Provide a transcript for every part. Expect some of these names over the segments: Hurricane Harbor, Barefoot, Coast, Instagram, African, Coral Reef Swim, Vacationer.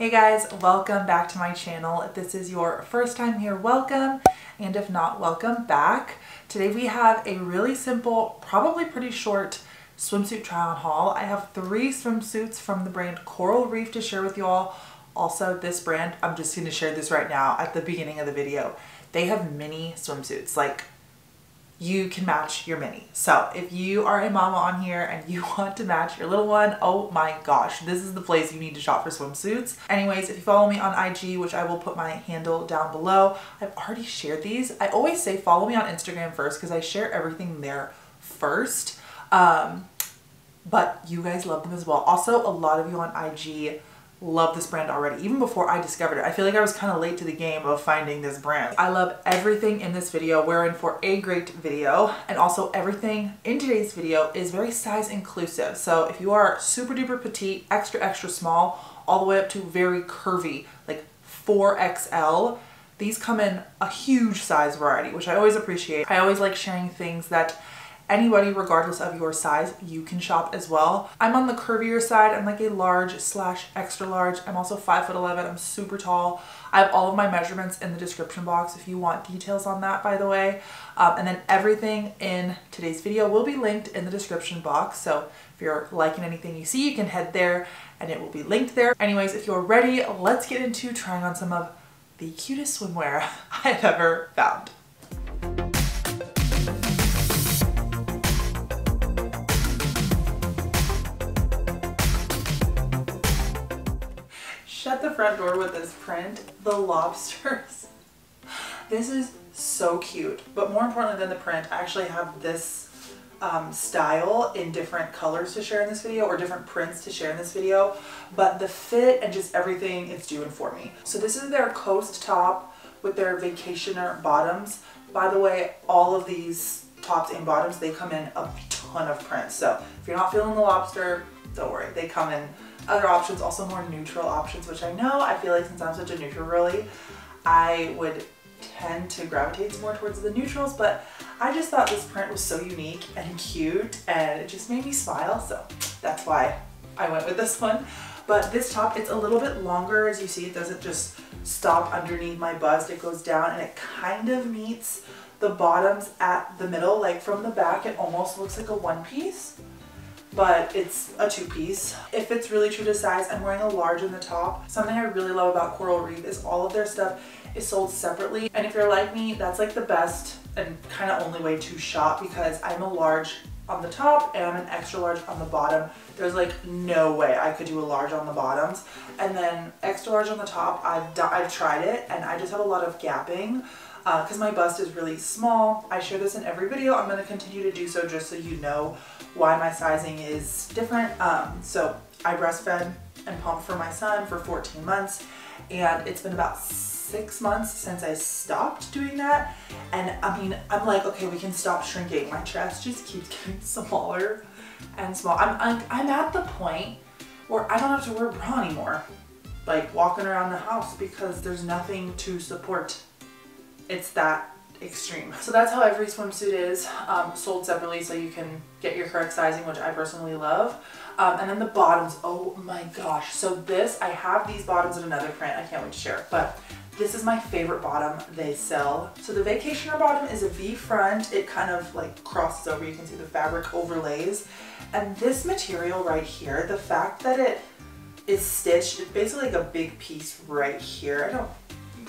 Hey guys, welcome back to my channel. If this is your first time here, welcome, and if not, welcome back. Today we have a really simple, probably pretty short swimsuit try on haul. I have three swimsuits from the brand Coral Reef to share with you all. Also, this brand, I'm just going to share this right now at the beginning of the video. They have mini swimsuits, like you can match your mini. So if you are a mama on here and you want to match your little one, oh my gosh, this is the place you need to shop for swimsuits. Anyways, if you follow me on IG, which I will put my handle down below, I've already shared these. I always say follow me on Instagram first because I share everything there first. But you guys love them as well. Also, a lot of you on IG love this brand already, even before I discovered it. I feel like I was kind of late to the game of finding this brand. I love everything in this video. We're in for a great video, and also everything in today's video is very size inclusive. So if you are super duper petite, extra extra small, all the way up to very curvy, like 4XL, these come in a huge size variety, which I always appreciate. I always like sharing things that anybody, regardless of your size, you can shop as well. I'm on the curvier side. I'm like a large/extra large. I'm also 5'11". I'm super tall. I have all of my measurements in the description box if you want details on that, by the way. And then everything in today's video will be linked in the description box. So if you're liking anything you see, you can head there and it will be linked there. Anyways, if you're ready, let's get into trying on some of the cutest swimwear I've ever found. Shut the front door with this print, the lobsters. This is so cute, but more importantly than the print, I actually have this style in different colors to share in this video, or different prints to share in this video, but the fit and just everything, it's doing for me. So this is their coast top with their vacationer bottoms. By the way, all of these tops and bottoms, they come in a ton of prints. So if you're not feeling the lobster, don't worry, they come in other options, also more neutral options, which I know, I feel like since I'm such a neutral girly, I would tend to gravitate more towards the neutrals, but I just thought this print was so unique and cute and it just made me smile, so that's why I went with this one. But this top, it's a little bit longer. As you see, it doesn't just stop underneath my bust, it goes down and it kind of meets the bottoms at the middle. Like from the back, it almost looks like a one piece, but it's a two-piece. It fits really true to size. I'm wearing a large in the top. Something I really love about Coral Reef is all of their stuff is sold separately. And if you're like me, that's like the best and kind of only way to shop, because I'm a large on the top and I'm an extra large on the bottom. There's like no way I could do a large on the bottoms. And then extra large on the top, I've tried it and I just have a lot of gapping because my bust is really small. I share this in every video. I'm going to continue to do so just so you know why my sizing is different. So I breastfed and pumped for my son for 14 months, and it's been about 6 months since I stopped doing that. And I mean, I'm like, okay, we can stop shrinking. My chest just keeps getting smaller and small. I'm at the point where I don't have to wear a bra anymore, like walking around the house, because there's nothing to support. It's that extreme. So that's how every swimsuit is, sold separately so you can get your correct sizing, which I personally love. And then the bottoms, oh my gosh. So this, I have these bottoms in another print, I can't wait to share, but this is my favorite bottom they sell. So the vacationer bottom is a V front. It kind of like crosses over, you can see the fabric overlays. And this material right here, the fact that it is stitched, it's basically like a big piece right here. I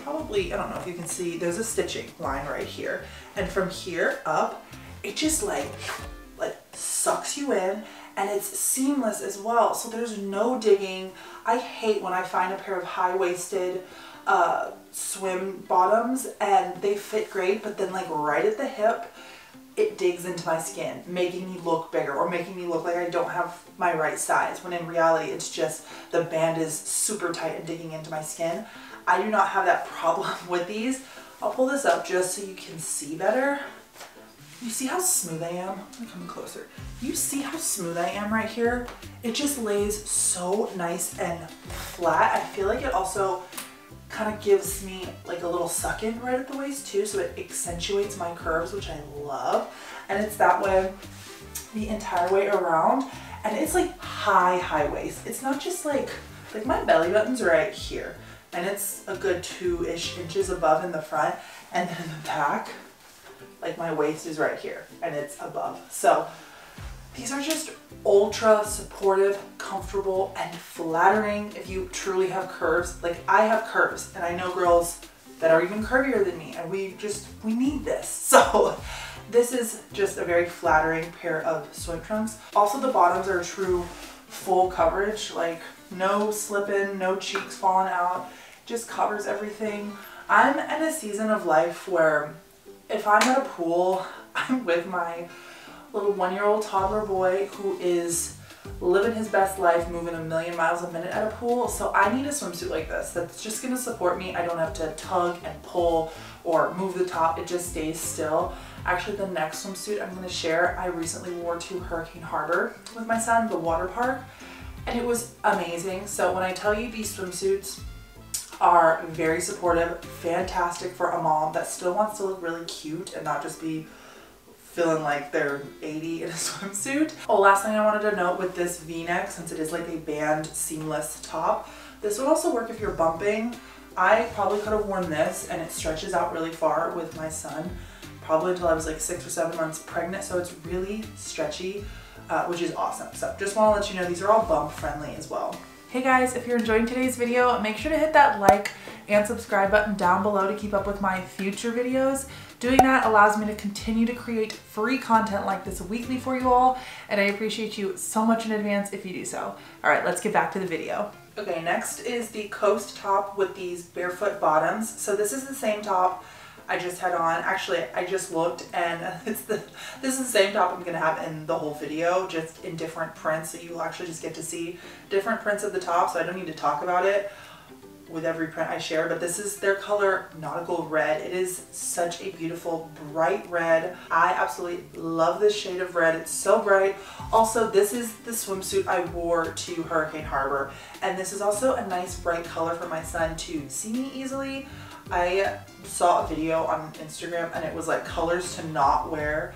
don't know if you can see, there's a stitching line right here. And from here up, it just like sucks you in, and it's seamless as well. So there's no digging. I hate when I find a pair of high-waisted swim bottoms and they fit great, but then like right at the hip, it digs into my skin, making me look bigger or making me look like I don't have my right size, when in reality, it's just the band is super tight and digging into my skin. I do not have that problem with these. I'll pull this up just so you can see better. You see how smooth I am? I'm coming closer. You see how smooth I am right here? It just lays so nice and flat. I feel like it also kind of gives me like a little suck in right at the waist too, so it accentuates my curves, which I love. And it's that way the entire way around. And it's like high waist. It's not just like Like my belly button's right here, and it's a good 2-ish inches above in the front, and then in the back, like my waist is right here and it's above. So these are just ultra supportive, comfortable, and flattering if you truly have curves. Like I have curves, and I know girls that are even curvier than me, and we need this. So this is just a very flattering pair of swim trunks. Also, the bottoms are true full coverage, like no slipping, no cheeks falling out, just covers everything. I'm in a season of life where if I'm at a pool, I'm with my little 1-year-old toddler boy who is living his best life, moving 1,000,000 miles a minute at a pool. So I need a swimsuit like this that's just gonna support me. I don't have to tug and pull or move the top, it just stays still. Actually, the next swimsuit I'm gonna share, I recently wore to Hurricane Harbor with my son, the water park, and it was amazing. So when I tell you these swimsuits are very supportive, fantastic for a mom that still wants to look really cute and not just be feeling like they're 80 in a swimsuit. Oh, last thing I wanted to note with this V-neck, since it is like a band seamless top, this would also work if you're bumping. I probably could have worn this, and it stretches out really far with my son, probably until I was like 6 or 7 months pregnant, so it's really stretchy, which is awesome. So just wanna let you know these are all bump friendly as well. Hey guys, if you're enjoying today's video, make sure to hit that like and subscribe button down below to keep up with my future videos. Doing that allows me to continue to create free content like this weekly for you all, and I appreciate you so much in advance if you do so. All right, let's get back to the video. Okay, next is the Coast top with these barefoot bottoms. So this is the same top I just had on. Actually, I just looked, and this is the same top I'm gonna have in the whole video, just in different prints, so you'll actually just get to see different prints of the top, so I don't need to talk about it with every print I share, but this is their color Nautical Red. It is such a beautiful bright red. I absolutely love this shade of red. It's so bright. Also, this is the swimsuit I wore to Hurricane Harbor, and this is also a nice bright color for my son to see me easily. I saw a video on Instagram, and it was like colors to not wear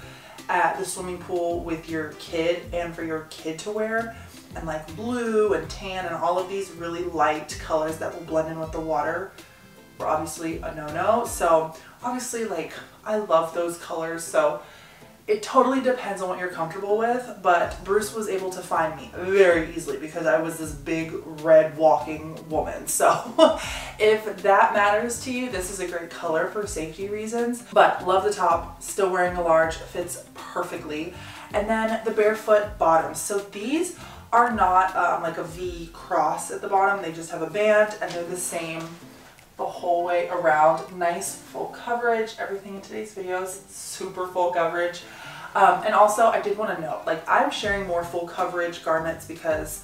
at the swimming pool with your kid and for your kid to wear, and like blue and tan and all of these really light colors that will blend in with the water were obviously a no-no. So obviously, like, I love those colors, so it totally depends on what you're comfortable with, but Bruce was able to find me very easily because I was this big red walking woman. So if that matters to you, this is a great color for safety reasons, but love the top, still wearing a large, fits perfectly. And then the barefoot bottoms. So these are not like a V cross at the bottom. They just have a band, and they're the same the whole way around. Nice full coverage. Everything in today's video is super full coverage. And also, I did want to note, like, I'm sharing more full coverage garments because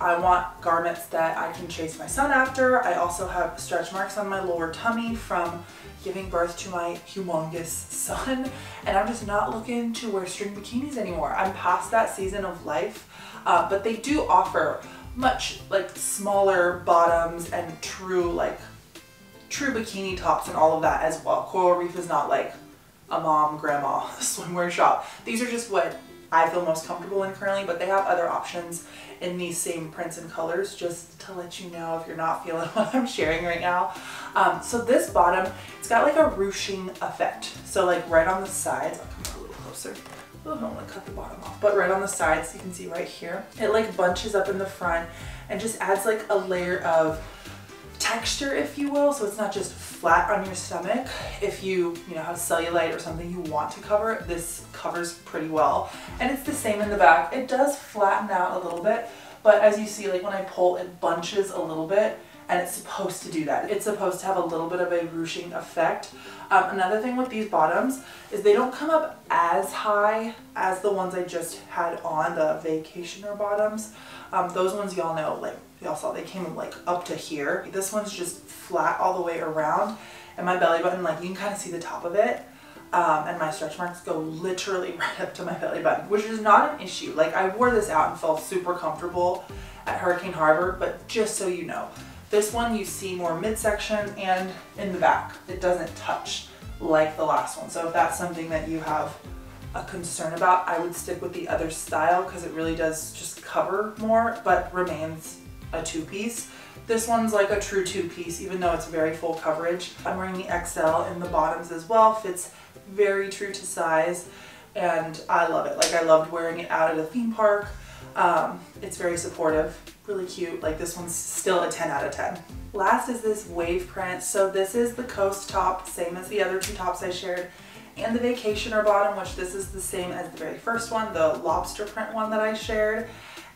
I want garments that I can chase my son after. I also have stretch marks on my lower tummy from giving birth to my humongous son, and I'm just not looking to wear string bikinis anymore. I'm past that season of life, but they do offer much like smaller bottoms and true bikini tops and all of that as well. Coral Reef is not like a mom, grandma swimwear shop. These are just what I feel most comfortable in currently, but they have other options in these same prints and colors, just to let you know if you're not feeling what I'm sharing right now. So this bottom, it's got like a ruching effect. So like right on the sides, I'll come a little closer. Oh, I don't want to cut the bottom off, but right on the sides, you can see right here, it like bunches up in the front and just adds like a layer of texture, if you will, so it's not just flat on your stomach. If you know, have cellulite or something you want to cover, this covers pretty well. And it's the same in the back. It does flatten out a little bit, but as you see, like when I pull, it bunches a little bit, and it's supposed to do that. It's supposed to have a little bit of a ruching effect. Another thing with these bottoms is they don't come up as high as the ones I just had on, the vacationer bottoms. Those ones y'all know, like y'all saw, they came like up to here. This one's just flat all the way around, and my belly button, like you can kind of see the top of it, and my stretch marks go literally right up to my belly button, which is not an issue. Like I wore this out and felt super comfortable at Hurricane Harbor, but just so you know, this one you see more midsection and in the back. It doesn't touch like the last one. So if that's something that you have a concern about, I would stick with the other style because it really does just cover more, but remains a two-piece. This one's like a true two-piece, even though it's very full coverage. I'm wearing the XL in the bottoms as well. Fits very true to size, and I love it. Like, I loved wearing it out at a theme park. It's very supportive, really cute. Like, this one's still a 10 out of 10. Last is this wave print. So this is the Coast top, same as the other two tops I shared, and the Vacationer bottom, which this is the same as the very first one, the lobster print one that I shared.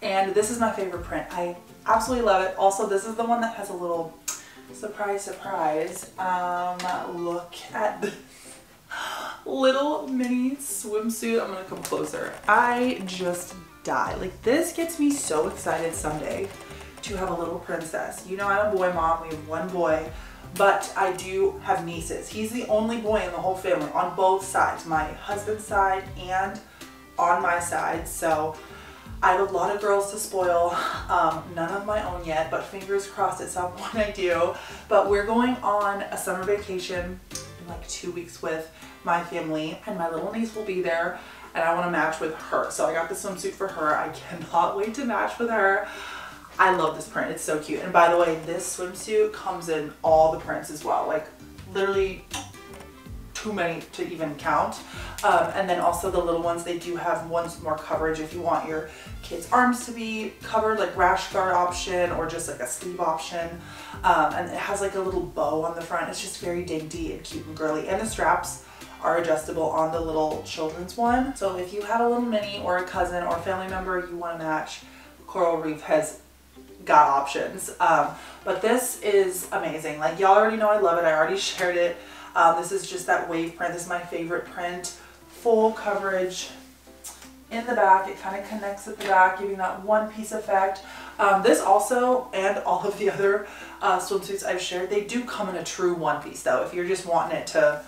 And this is my favorite print. I absolutely love it. Also, this is the one that has a little surprise, surprise. Look at this little mini swimsuit. I'm gonna come closer. I just die. Like, this gets me so excited someday to have a little princess. You know, I'm a boy mom, we have one boy, but I do have nieces. He's the only boy in the whole family on both sides, my husband's side and on my side. So I have a lot of girls to spoil, none of my own yet, but fingers crossed at some point I do. But we're going on a summer vacation in like 2 weeks with my family, and my little niece will be there, and I want to match with her. So I got this swimsuit for her. I cannot wait to match with her. I love this print, it's so cute. And by the way, this swimsuit comes in all the prints as well, like literally too many to even count. And then also the little ones, they do have ones more coverage if you want your kids' arms to be covered, like rash guard option or just like a sleeve option. And it has like a little bow on the front. It's just very dainty and cute and girly. And the straps are adjustable on the little children's one. So if you have a little mini or a cousin or family member you want to match, Coral Reef has got options. But this is amazing. Like, y'all already know I love it. I already shared it. This is just that wave print. This is my favorite print. Full coverage in the back. It kind of connects at the back, giving that one piece effect. This also, and all of the other swimsuits I've shared, they do come in a true one piece though. If you're just wanting it to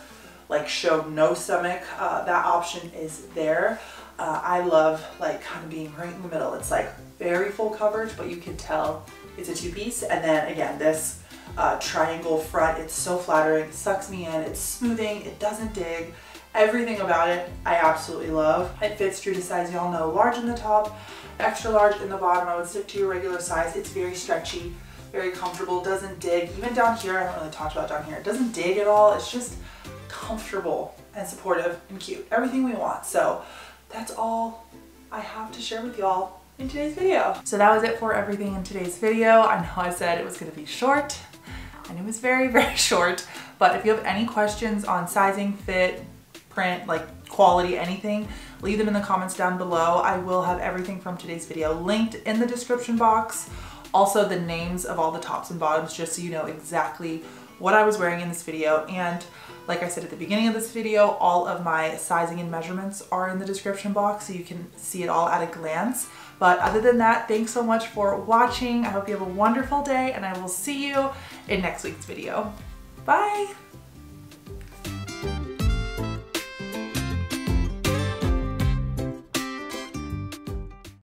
like show no stomach, that option is there. I love like kind of being right in the middle. It's like very full coverage, but you can tell it's a two-piece. And then again, this triangle front, it's so flattering, it sucks me in, it's smoothing, it doesn't dig. Everything about it I absolutely love. It fits true to size, y'all know, large in the top, extra large in the bottom. I would stick to your regular size. It's very stretchy, very comfortable, doesn't dig. Even down here, I haven't really talked about down here, it doesn't dig at all. It's just comfortable and supportive and cute, everything we want. So that's all I have to share with y'all in today's video. So that was it for everything in today's video. I know I said it was gonna be short, and it was very, very short. But if you have any questions on sizing, fit, print, like quality, anything, leave them in the comments down below. I will have everything from today's video linked in the description box. Also the names of all the tops and bottoms, just so you know exactly what I was wearing in this video. And like I said at the beginning of this video, all of my sizing and measurements are in the description box, so you can see it all at a glance. But other than that, thanks so much for watching. I hope you have a wonderful day, and I will see you in next week's video. Bye.